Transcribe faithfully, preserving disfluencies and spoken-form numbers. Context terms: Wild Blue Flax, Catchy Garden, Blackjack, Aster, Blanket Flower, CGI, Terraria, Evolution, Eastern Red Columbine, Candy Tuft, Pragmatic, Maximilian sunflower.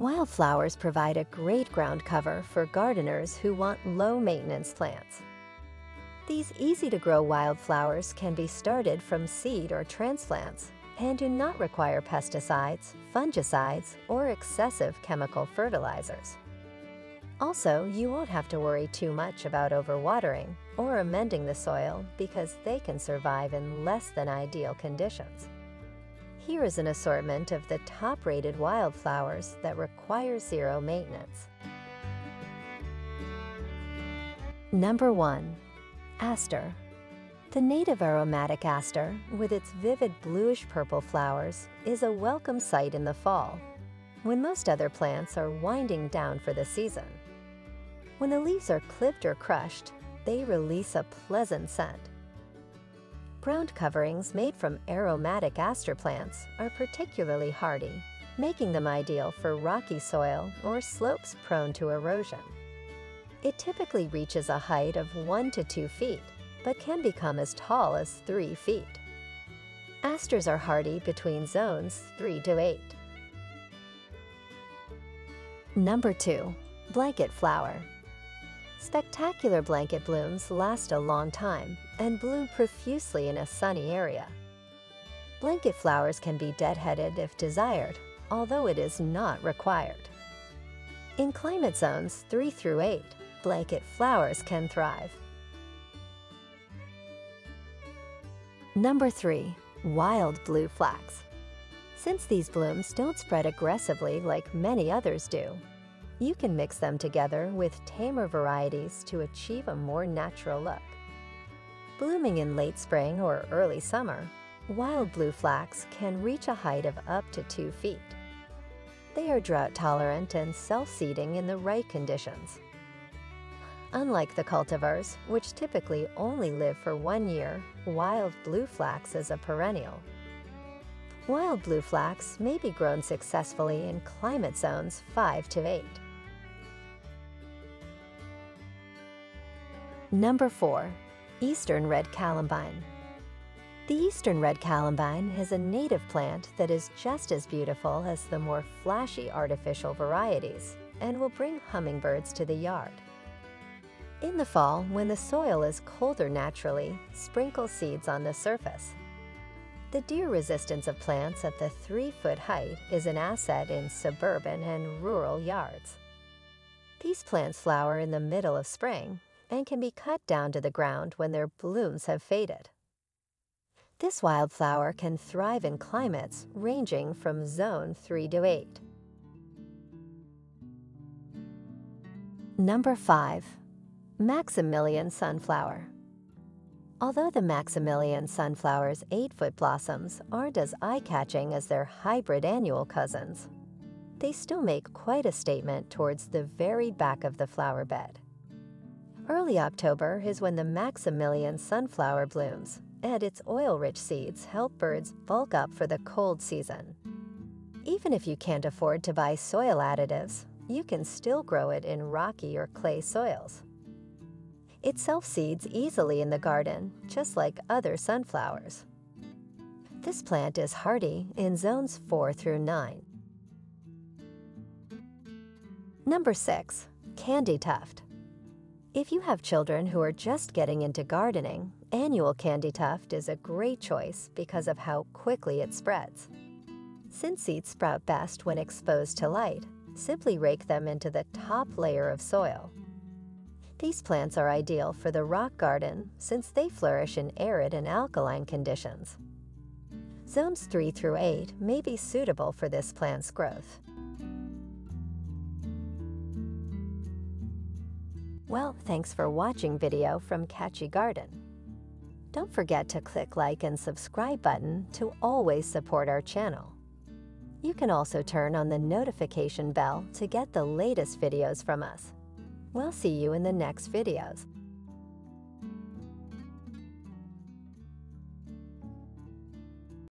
Wildflowers provide a great ground cover for gardeners who want low-maintenance plants. These easy-to-grow wildflowers can be started from seed or transplants and do not require pesticides, fungicides, or excessive chemical fertilizers. Also, you won't have to worry too much about overwatering or amending the soil because they can survive in less than ideal conditions. Here is an assortment of the top-rated wildflowers that require zero maintenance. Number one. Aster. The native aromatic aster, with its vivid bluish-purple flowers, is a welcome sight in the fall, when most other plants are winding down for the season. When the leaves are clipped or crushed, they release a pleasant scent. Ground coverings made from aromatic aster plants are particularly hardy, making them ideal for rocky soil or slopes prone to erosion. It typically reaches a height of one to two feet, but can become as tall as three feet. Asters are hardy between zones three to eight. Number two, Blanket Flower. Spectacular blanket blooms last a long time and bloom profusely in a sunny area. Blanket flowers can be deadheaded if desired, although it is not required. In climate zones three through eight, blanket flowers can thrive. Number three, Wild Blue Flax. Since these blooms don't spread aggressively like many others do, you can mix them together with tamer varieties to achieve a more natural look. Blooming in late spring or early summer, wild blue flax can reach a height of up to two feet. They are drought tolerant and self-seeding in the right conditions. Unlike the cultivars, which typically only live for one year, wild blue flax is a perennial. Wild blue flax may be grown successfully in climate zones five to eight. Number four. Eastern Red Columbine. The Eastern Red Columbine is a native plant that is just as beautiful as the more flashy artificial varieties and will bring hummingbirds to the yard. In the fall, when the soil is colder naturally, sprinkle seeds on the surface. The deer resistance of plants at the three-foot height is an asset in suburban and rural yards. These plants flower in the middle of spring and can be cut down to the ground when their blooms have faded. This wildflower can thrive in climates ranging from zone three to eight. Number five. Maximilian sunflower. Although the Maximilian sunflower's eight-foot blossoms aren't as eye-catching as their hybrid annual cousins, they still make quite a statement towards the very back of the flower bed. Early October is when the Maximilian sunflower blooms, and its oil-rich seeds help birds bulk up for the cold season. Even if you can't afford to buy soil additives, you can still grow it in rocky or clay soils. It self-seeds easily in the garden, just like other sunflowers. This plant is hardy in zones four through nine. Number six. Candy Tuft. If you have children who are just getting into gardening, annual Candy Tuft is a great choice because of how quickly it spreads. Since seeds sprout best when exposed to light, simply rake them into the top layer of soil. These plants are ideal for the rock garden since they flourish in arid and alkaline conditions. Zones three through eight may be suitable for this plant's growth. Well, thanks for watching video from Catchy Garden. Don't forget to click like and subscribe button to always support our channel. You can also turn on the notification bell to get the latest videos from us. We'll see you in the next videos.